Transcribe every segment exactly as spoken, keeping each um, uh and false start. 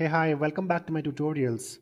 Hey, hi, welcome back to my tutorials.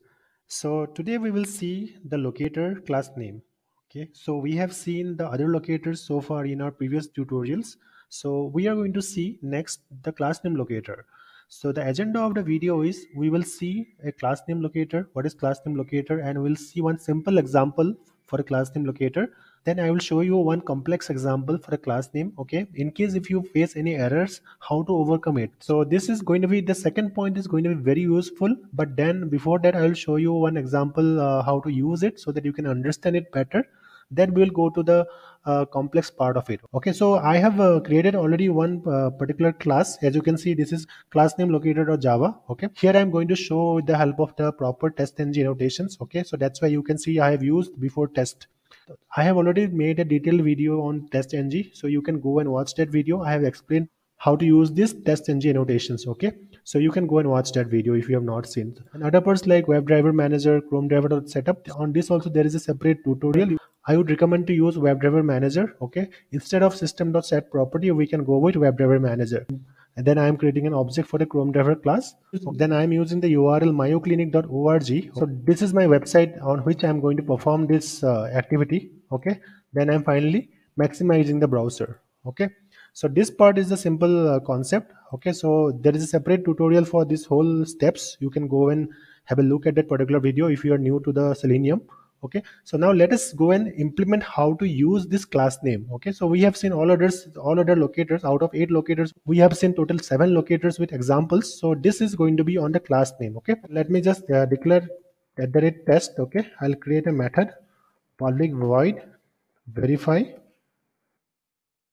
So today we will see the locator class name. Okay, so we have seen the other locators so far in our previous tutorials. So we are going to see next the class name locator. So the agenda of the video is we will see a class name locator, what is class name locator, and we'll see one simple example for a class name locator. Then I will show you one complex example for a class name, okay, in case if you face any errors, how to overcome it. So this is going to be the second point, is going to be very useful, but then before that I will show you one example uh, how to use it so that you can understand it better. Then we will go to the uh, complex part of it. Okay, so I have uh, created already one uh, particular class. As you can see, this is class name locator.java. Okay, here I am going to show with the help of the proper TestNG annotations. Okay, so that's why you can see I have used before test. I have already made a detailed video on TestNG, so you can go and watch that video. I have explained how to use this TestNG annotations. Okay, so you can go and watch that video if you have not seen. And other parts like WebDriver Manager, ChromeDriver setup, on this also there is a separate tutorial. I would recommend to use WebDriver Manager. Okay, instead of system.set property, we can go with WebDriver Manager. And then I am creating an object for the ChromeDriver class. Then I am using the U R L Mayo Clinic dot org. So this is my website on which I am going to perform this uh, activity. Okay. Then I am finally maximizing the browser. Okay. So this part is the simple uh, concept. Okay. So there is a separate tutorial for this whole steps. You can go and have a look at that particular video if you are new to the Selenium. Okay, so now let us go and implement how to use this class name. Okay, so we have seen all others, all other locators. Out of eight locators, we have seen total seven locators with examples. So this is going to be on the class name. Okay, let me just uh, declare at the rate test. Okay, I'll create a method public void verify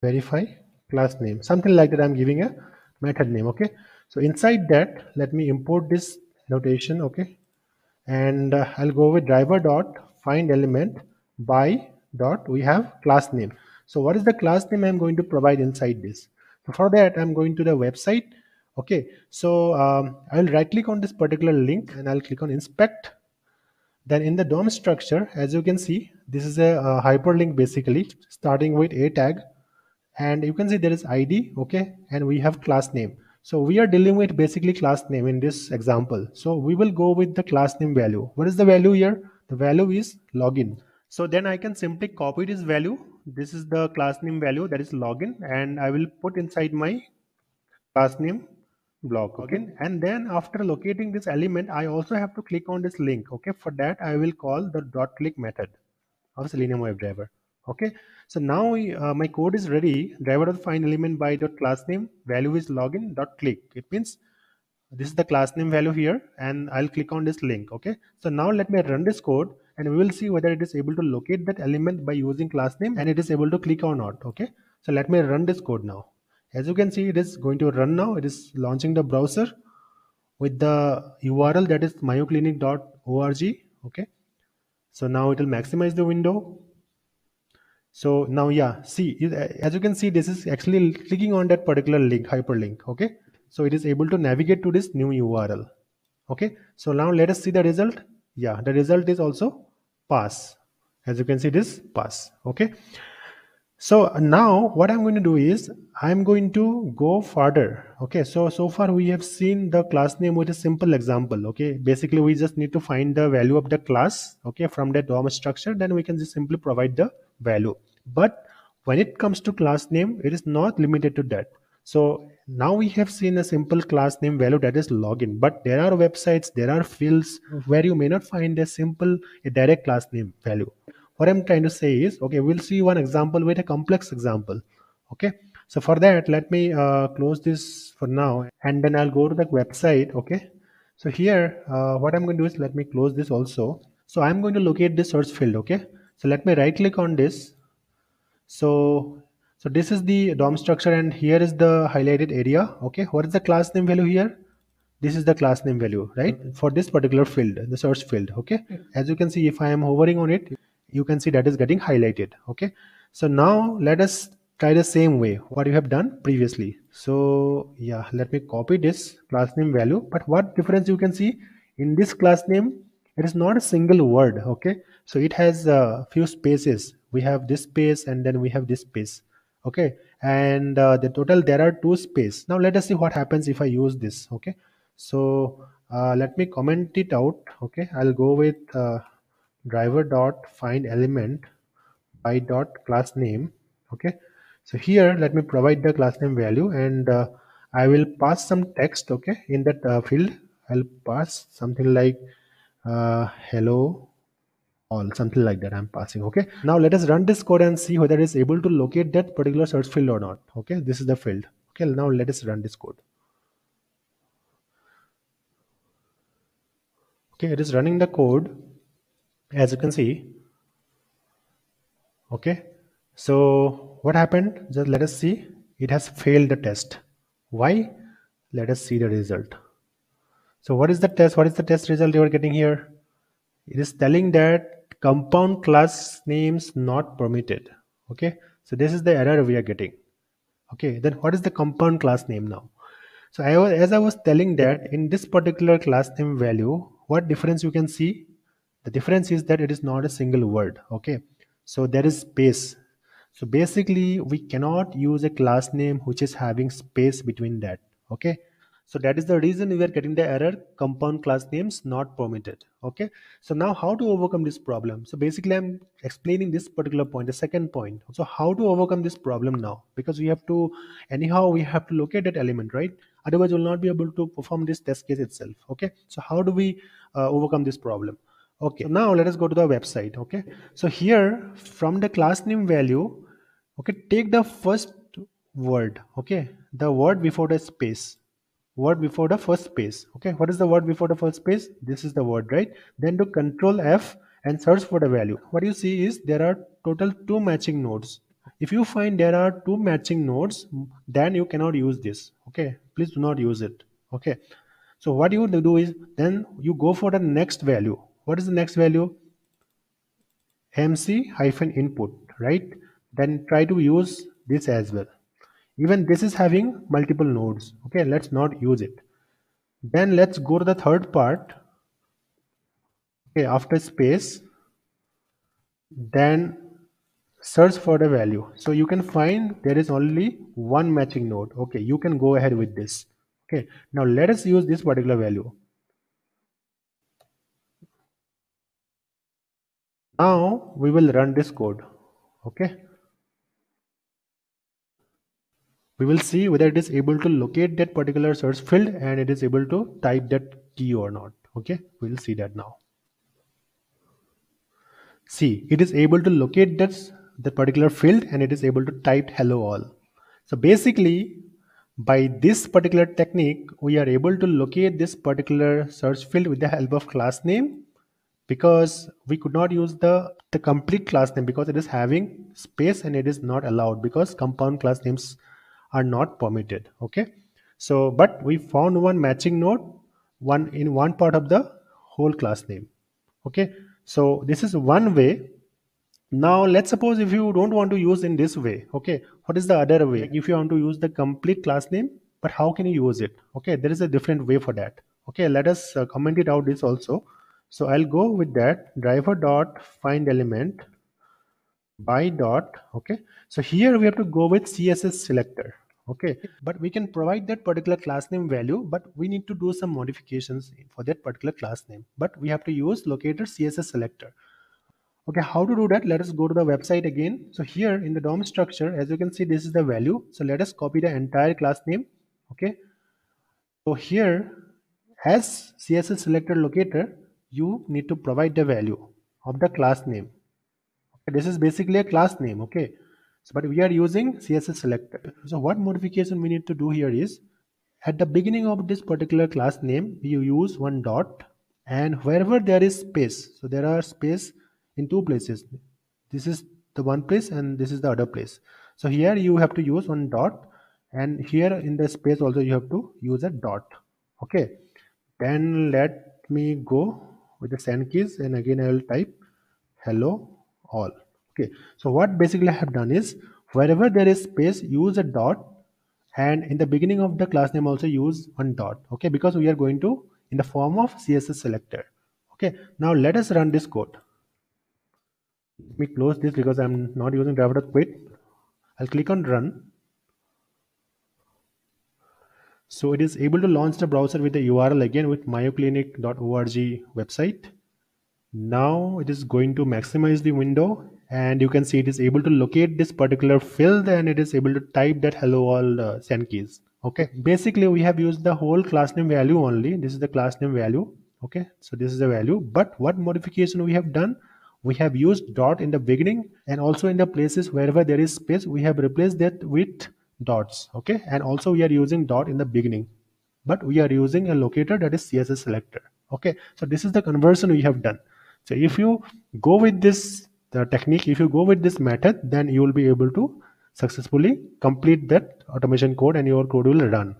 verify class name, something like that. I'm giving a method name. Okay, so inside that, let me import this notation. Okay, and uh, I'll go with driver dot find element by dot we have class name. So what is the class name I'm going to provide inside this? So for that I'm going to the website. Okay, so um, I'll right click on this particular link and I'll click on inspect. Then in the D O M structure, as you can see, this is a, a hyperlink basically starting with a tag, and you can see there is I D. Okay, and we have class name. So we are dealing with basically class name in this example. So we will go with the class name value. What is the value here? The value is login. So then I can simply copy this value. This is the class name value, that is login, and I will put inside my class name block. Okay. And then after locating this element, I also have to click on this link. Okay. For that, I will call the dot click method of Selenium WebDriver. Okay, so now uh, my code is ready. Driver dot find element by dot class name value is login dot click. It means this is the class name value here, and I'll click on this link. Okay, so now let me run this code, and we will see whether it is able to locate that element by using class name, and it is able to click or not. Okay, so let me run this code now. As you can see, it is going to run now. It is launching the browser with the U R L that is mayo clinic dot org. Okay, so now it will maximize the window. So now, yeah, see, as you can see, this is actually clicking on that particular link, hyperlink. Okay, so it is able to navigate to this new U R L. Okay, so now let us see the result. Yeah, the result is also pass. As you can see, this pass. Okay, so now what I'm going to do is I'm going to go further. Okay, so so far we have seen the class name with a simple example. Okay, basically we just need to find the value of the class. Okay, from the D O M structure, then we can just simply provide the value. But when it comes to class name, it is not limited to that. So now we have seen a simple class name value, that is login, but there are websites, there are fields where you may not find a simple a direct class name value. What I'm trying to say is, okay, we'll see one example with a complex example. Okay, so for that, let me uh, close this for now, and then I'll go to the website. Okay, so here uh, what I'm going to do is, let me close this also. So I'm going to locate this search field. Okay, so let me right click on this. So, so this is the D O M structure, and here is the highlighted area. Okay, what is the class name value here? This is the class name value, right? Okay. For this particular field, the search field. Okay, yeah. As you can see, if I am hovering on it, you can see that is getting highlighted. Okay, so now let us try the same way what you have done previously. So yeah, let me copy this class name value. But what difference you can see in this class name? It is not a single word. Okay, so it has a uh, few spaces. We have this space, and then we have this space. Okay, and uh, the total there are two spaces. Now let us see what happens if I use this. Okay, so Uh, let me comment it out. Okay, I'll go with uh, driver dot find element by dot class name. Okay, so here let me provide the class name value, and uh, I will pass some text. Okay, in that uh, field I'll pass something like uh, hello all, something like that I'm passing. Okay, now let us run this code and see whether it is able to locate that particular search field or not. Okay, this is the field. Okay, now let us run this code. Okay, it is running the code, as you can see. Okay, so what happened? Just let us see. It has failed the test. Why? Let us see the result. So what is the test? What is the test result you are getting here? It is telling that compound class names not permitted. Okay, so this is the error we are getting. Okay, then what is the compound class name now? So I was, as I was telling that in this particular class name value, what difference you can see? The difference is that it is not a single word. Okay, so there is space. So basically we cannot use a class name which is having space between that. Okay, so that is the reason we are getting the error, compound class names not permitted. Okay, so now how to overcome this problem? So basically I'm explaining this particular point, the second point. So how to overcome this problem now? Because we have to, anyhow we have to locate that element, right? Otherwise we will not be able to perform this test case itself. Okay, so how do we uh, overcome this problem? Okay, so now let us go to the website. Okay, so here from the class name value, okay, take the first word. Okay, the word before the space. Word before the first space. Okay, what is the word before the first space? This is the word, right? Then do control F and search for the value. What you see is there are total two matching nodes. If you find there are two matching nodes, then you cannot use this. Okay, please do not use it. Okay, so what you do is then you go for the next value. What is the next value? M C hyphen input, right? Then try to use this as well. Even this is having multiple nodes. Okay, let's not use it. Then let's go to the third part. Okay, after space, then search for the value. So you can find there is only one matching node. Okay, you can go ahead with this. Okay, now let us use this particular value. Now we will run this code. Okay, we will see whether it is able to locate that particular search field and it is able to type that key or not. Okay, we will see that now. See, it is able to locate that the particular field and it is able to type hello all. So basically by this particular technique we are able to locate this particular search field with the help of class name, because we could not use the, the complete class name because it is having space and it is not allowed because compound class names are not permitted. Okay, so but we found one matching node, one in one part of the whole class name. Okay, so this is one way. Now let's suppose if you don't want to use in this way. Okay, what is the other way? If you want to use the complete class name, but how can you use it? Okay, there is a different way for that. Okay, let us uh, comment it out this also. So I'll go with that driver dot find element by dot. Okay, so here we have to go with C S S selector. Okay, but we can provide that particular class name value, but we need to do some modifications for that particular class name, but we have to use locator C S S selector. Okay, how to do that? Let us go to the website again. So here in the D O M structure, as you can see, this is the value. So let us copy the entire class name. Okay, so here as C S S selector locator, you need to provide the value of the class name. Okay, this is basically a class name. Okay, so, but we are using C S S selector. So what modification we need to do here is at the beginning of this particular class name, you use one dot, and wherever there is space, so there are space in two places. This is the one place and this is the other place. So here you have to use one dot, and here in the space also you have to use a dot. Okay, then let me go with the send keys, and again I will type hello all. Okay, so what basically I have done is wherever there is space use a dot, and in the beginning of the class name also use one dot. Okay, because we are going to in the form of C S S selector. Okay, now let us run this code. Let me close this because I'm not using driver dot quit. I'll click on run. So it is able to launch the browser with the U R L again with mayo clinic dot org website. Now it is going to maximize the window, and you can see it is able to locate this particular field, and it is able to type that hello all uh, send keys. Okay, basically we have used the whole class name value only. This is the class name value. Okay, so this is the value, but what modification we have done, we have used dot in the beginning, and also in the places wherever there is space we have replaced that with dots. Okay, and also we are using dot in the beginning, but we are using a locator that is C S S selector. Okay, so this is the conversion we have done. So if you go with this the technique, if you go with this method, then you will be able to successfully complete that automation code and your code will run.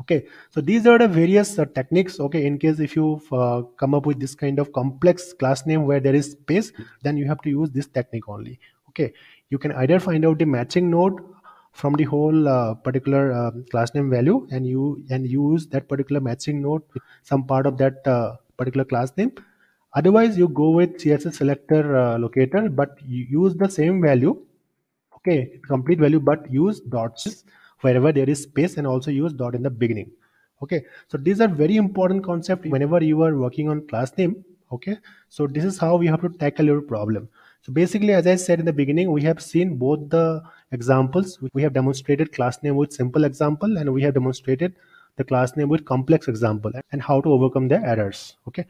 Okay, so these are the various uh, techniques. Okay, in case if you uh, come up with this kind of complex class name where there is space, then you have to use this technique only. Okay, you can either find out the matching node from the whole uh, particular uh, class name value, and you and use that particular matching node, some part of that uh, particular class name. Otherwise you go with C S S selector uh, locator, but you use the same value. Okay, complete value, but use dots wherever there is space, and also use dot in the beginning. Okay, so these are very important concepts whenever you are working on class name. Okay, so this is how we have to tackle your problem. So basically, as I said in the beginning, we have seen both the examples. We have demonstrated class name with simple example, and we have demonstrated the class name with complex example, and how to overcome the errors. Okay,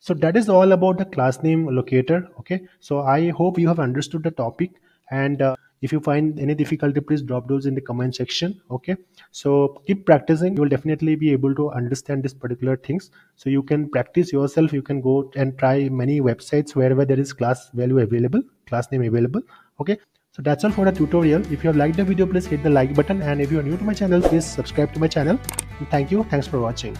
so that is all about the class name locator. Okay, so I hope you have understood the topic, and uh, if you find any difficulty, please drop those in the comment section. Okay, so keep practicing. You will definitely be able to understand these particular things. So you can practice yourself. You can go and try many websites wherever there is class value available, class name available. Okay, so that's all for the tutorial. If you have liked the video, please hit the like button. And if you are new to my channel, please subscribe to my channel. And thank you. Thanks for watching.